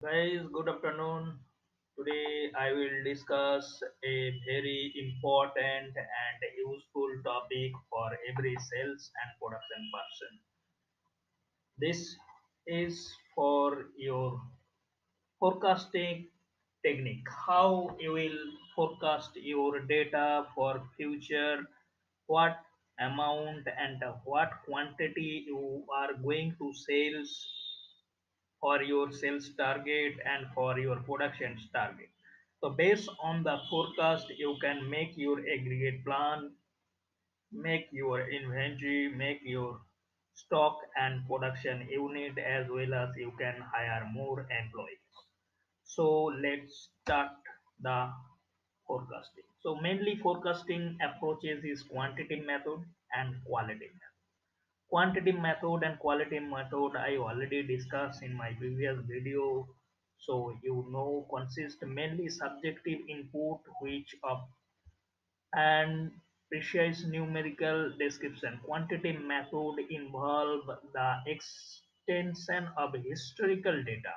Guys, good afternoon. Today I will discuss a very important and useful topic for every sales and production person. This is for your forecasting technique, how you will forecast your data for future, what amount and what quantity you are going to sales for your sales target and for your production target. So based on the forecast, you can make your aggregate plan, make your inventory, make your stock and production unit, as well as you can hire more employees. So let's start the forecasting. So mainly forecasting approaches is quantitative method and qualitative method. Quantitative method and qualitative method I already discussed in my previous video, so you know, consist mainly subjective input which of and precise numerical description. Quantitative method involve the extension of historical data,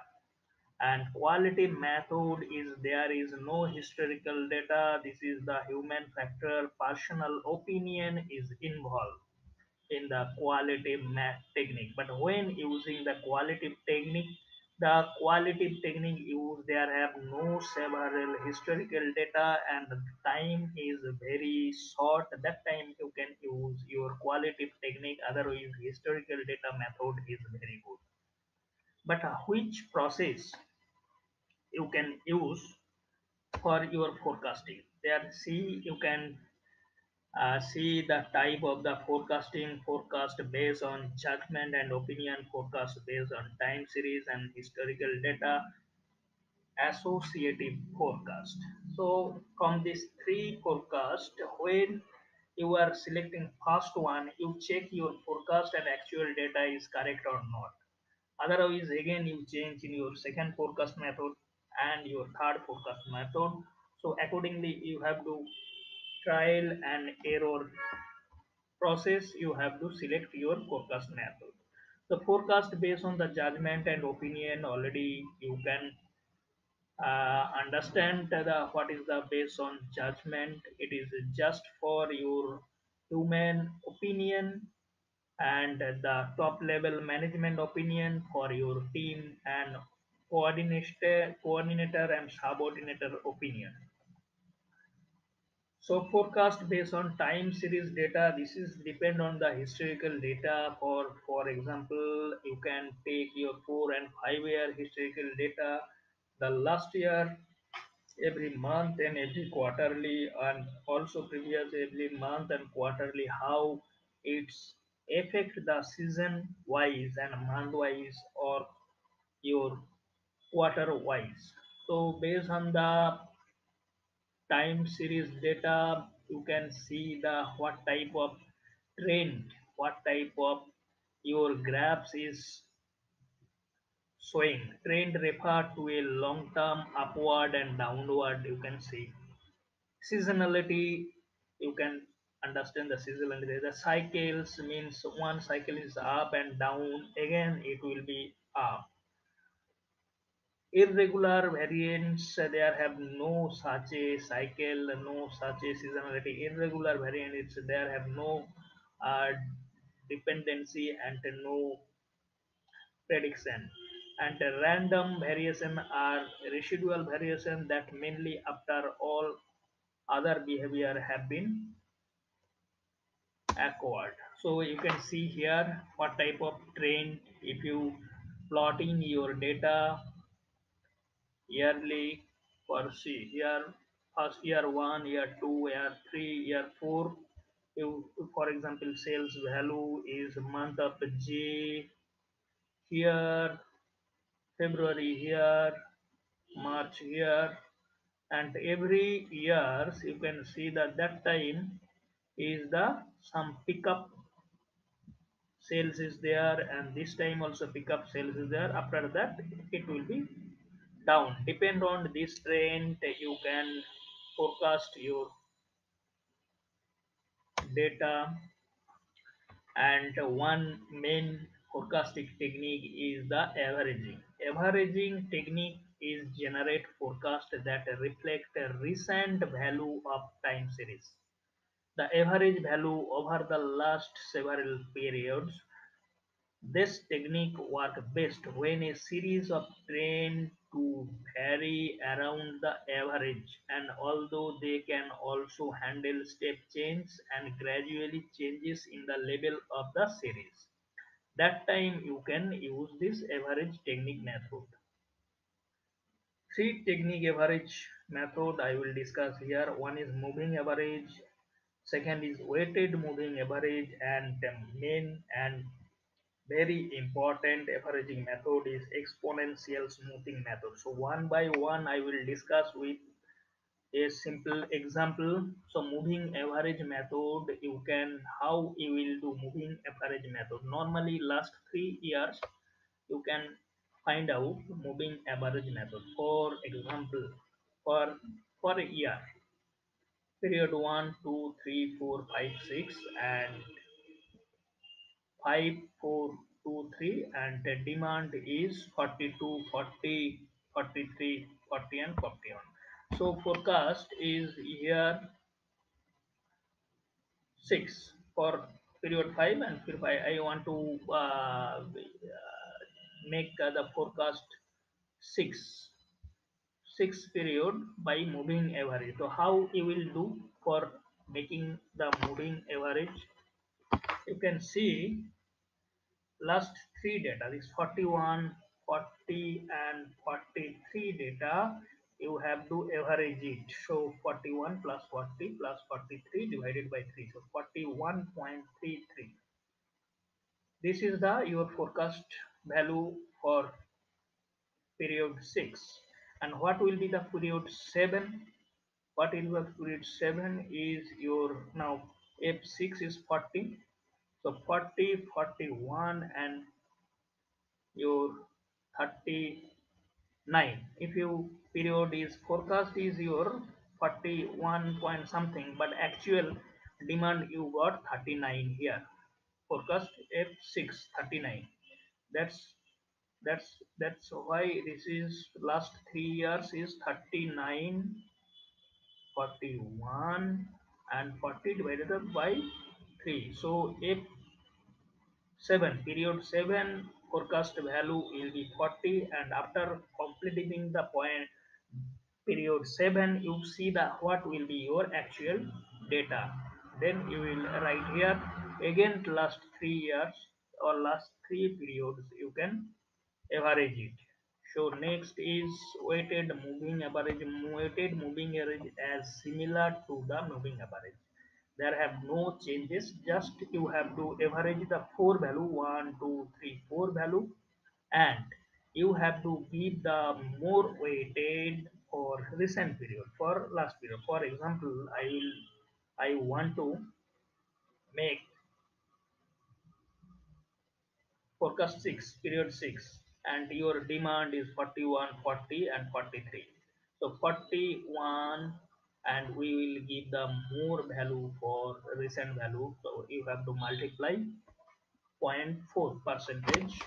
and qualitative method is there is no historical data. This is the human factor, personal opinion is involved in the qualitative math technique. But when using the qualitative technique, used there have no several historical data and the time is very short. That time you can use your qualitative technique, otherwise historical data method is very good. But which process you can use for your forecasting? There see, you can see the type of the forecasting: forecast based on judgment and opinion, forecast based on time series and historical data, associative forecast. So from these three forecast, when you are selecting first one, you check your forecast and actual data is correct or not. Otherwise again you change in your second forecast method and your third forecast method. So accordingly you have to trial and error process, you have to select your forecast method. The forecast based on the judgment and opinion, already you can understand what is the based on judgment. It is just for your human opinion and the top level management opinion for your team and coordinator and subordinator opinion. So forecast based on time series data, this is depend on the historical data. For example, you can take your 4- and 5-year historical data, the last year, every month and every quarterly, and also previous every month and quarterly, how it's affect the season wise and month wise or your quarter wise. So based on the time series data, you can see the what type of trend, what type of your graphs is showing. Trend refer to a long term upward and downward, you can see. Seasonality, you can understand the seasonality. The cycles means one cycle is up and down, again it will be up. Irregular variants, there have no such a cycle, no such a seasonality. Irregular variants, there have no dependency and no prediction. And random variation are residual variation that mainly after all other behavior have been acquired. So you can see here what type of trend. If you plot in your data yearly, for see here first year 1, year 2, year 3, year 4, you, for example, sales value is month of J here, February here, March here, and every year you can see that that time is the some pickup sales is there, and this time also pickup sales is there. After that it will be down. Depend on this trend you can forecast your data. And one main forecasting technique is the averaging. Averaging technique is generate forecast that reflect a recent value of time series. The average value over the last several periods. This technique works best when a series of trends to vary around the average, and although they can also handle step changes and gradually changes in the level of the series. That time you can use this average technique method. Three technique average method I will discuss here. One is moving average, second is weighted moving average, and mean. And very important averaging method is exponential smoothing method. So one by one I will discuss with a simple example. So moving average method, how you will do moving average method. Normally last 3 years you can find out moving average method. For example, for a year, period 1, 2, 3, 4, 5, 6 and 5, 4, 2, 3, and the demand is 42, 40, 43, 40 and 41. So forecast is here 6 for period 5 and period 5. I want to make the forecast 6 period by moving average. So how you will do for making the moving average? You can see last 3 data is 41, 40 and 43 data. You have to average it. So 41 plus 40 plus 43 divided by 3. So 41.33. This is your forecast value for period 6. And what will be the period 7? What will be the period 7 is your now F6 is 40. So 40, 41 and your 39. If your period is forecast is your 41 point something, but actual demand you got 39 here. Forecast F6 39. That's why this is last 3 years is 39, 41 and 40 divided by 3. So F7 period 7 forecast value will be 40, and after completing the point period 7 you see that what will be your actual data. Then you will write here again last 3 years or last 3 periods you can average it. So next is weighted moving average. Weighted moving average as similar to the moving average. There have no changes, just you have to average the 4 value, 1, 2, 3, 4 value, and you have to give the more weighted for recent period, for last period. For example, I want to make forecast 6, period 6, and your demand is 41, 40 and 43. So 41, and we will give the more value for recent value, so you have to multiply 0.4%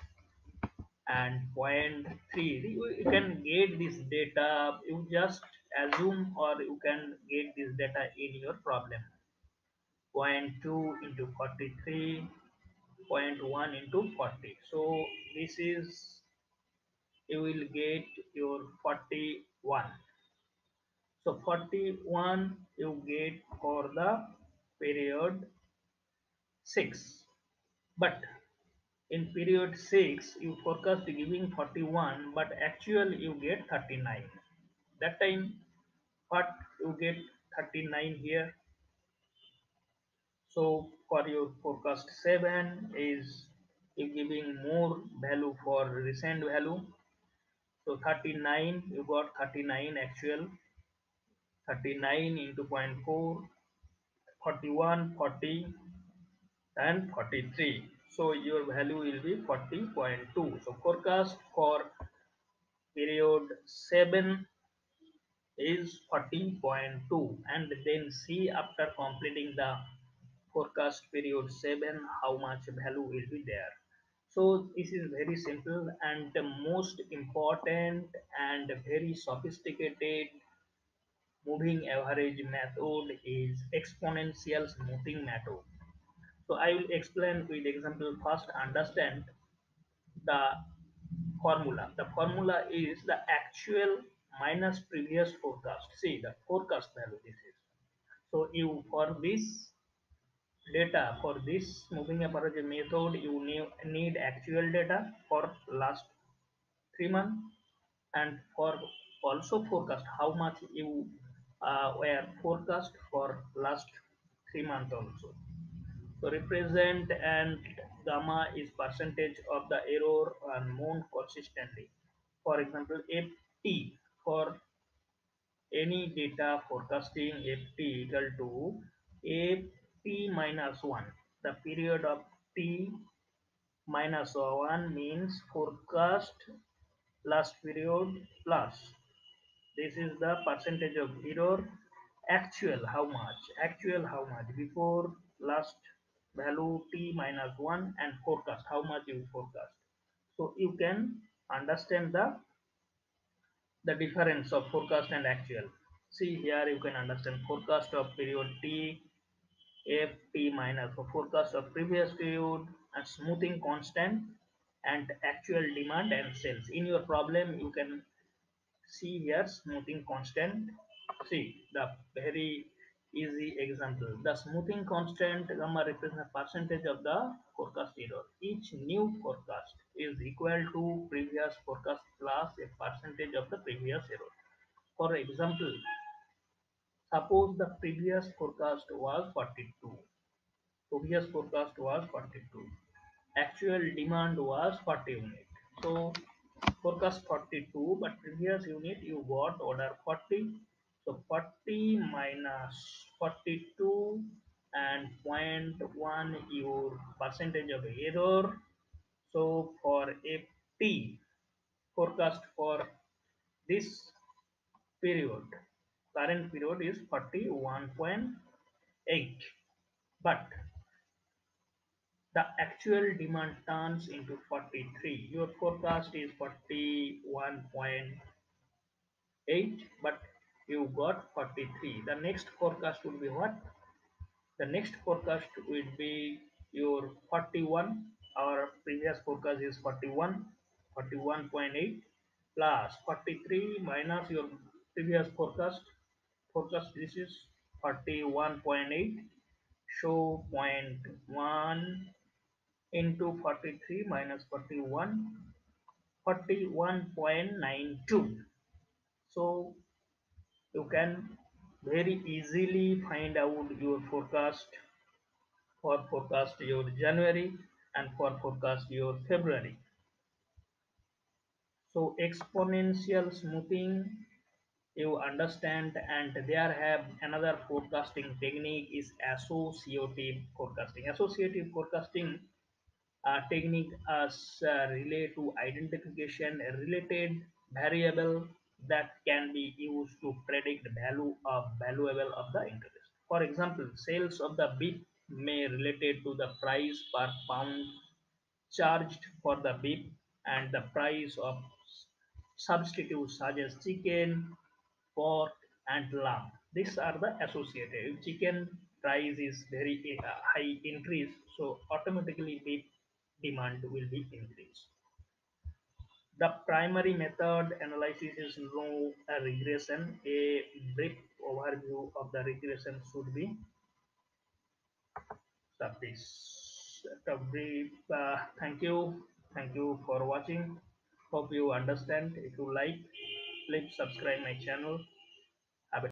and 0.3. You can get this data, you just assume, or you can get this data in your problem. 0.2 into 43, 0.1 into 40. So this is, you will get your 41. So 41 you get for the period 6, but in period 6 you forecast giving 41, but actual you get 39. That time what you get 39 here. So for your forecast 7 is you giving more value for recent value. So 39 you got 39 actual. 39 into 0.4, 41, 40 and 43. So your value will be 40.2. So forecast for period 7 is 40.2, and then see after completing the forecast period 7 how much value will be there. So this is very simple and the most important and very sophisticated moving average method is exponential smoothing method. So I will explain with example. First, understand the formula. The formula is the actual minus previous forecast. See the forecast value this is. So you for this data, for this moving average method, you need actual data for last 3 months and for also forecast how much you were forecast for last 3 months also. So represent and gamma is percentage of the error unknown consistently. For example, FT for any data forecasting, FT equal to T minus 1. The period of T minus 1 means forecast last period plus. This is the percentage of error. Actual how much? Actual how much? Before last value T minus 1 and forecast. How much you forecast? So you can understand the difference of forecast and actual. See here you can understand forecast of period T. FT minus for forecast of previous period and smoothing constant and actual demand and sales. In your problem you can see here smoothing constant. See the very easy example. The smoothing constant gamma represents a percentage of the forecast error. Each new forecast is equal to previous forecast plus a percentage of the previous error. For example, suppose the previous forecast was 42. Previous forecast was 42. Actual demand was 40 unit. So forecast 42, but previous unit you got order 40. So 40 minus 42 and 0.1 your percentage of error. So for FT forecast for this period, current period is 41.8, but the actual demand turns into 43. Your forecast is 41.8, but you got 43. The next forecast would be what? The next forecast would be your 41. Our previous forecast is 41.8 plus 43 minus your previous forecast this is 41.8, so 0.1 into 43 minus 41.92. So you can very easily find out your forecast for forecast your January and for forecast your February. So exponential smoothing you understand, and there have another forecasting technique is associative forecasting. Associative forecasting technique as relate to identification a related variable that can be used to predict value of valuable of the interest. For example, sales of the beef may related to the price per pound charged for the beef and the price of substitutes such as chicken, pork and lamb. These are the associated. If chicken price is very high increase, so automatically beef demand will be increased. The primary method analysis is no regression. A brief overview of the regression should be this. Thank you for watching. Hope you understand. If you like, please subscribe my channel.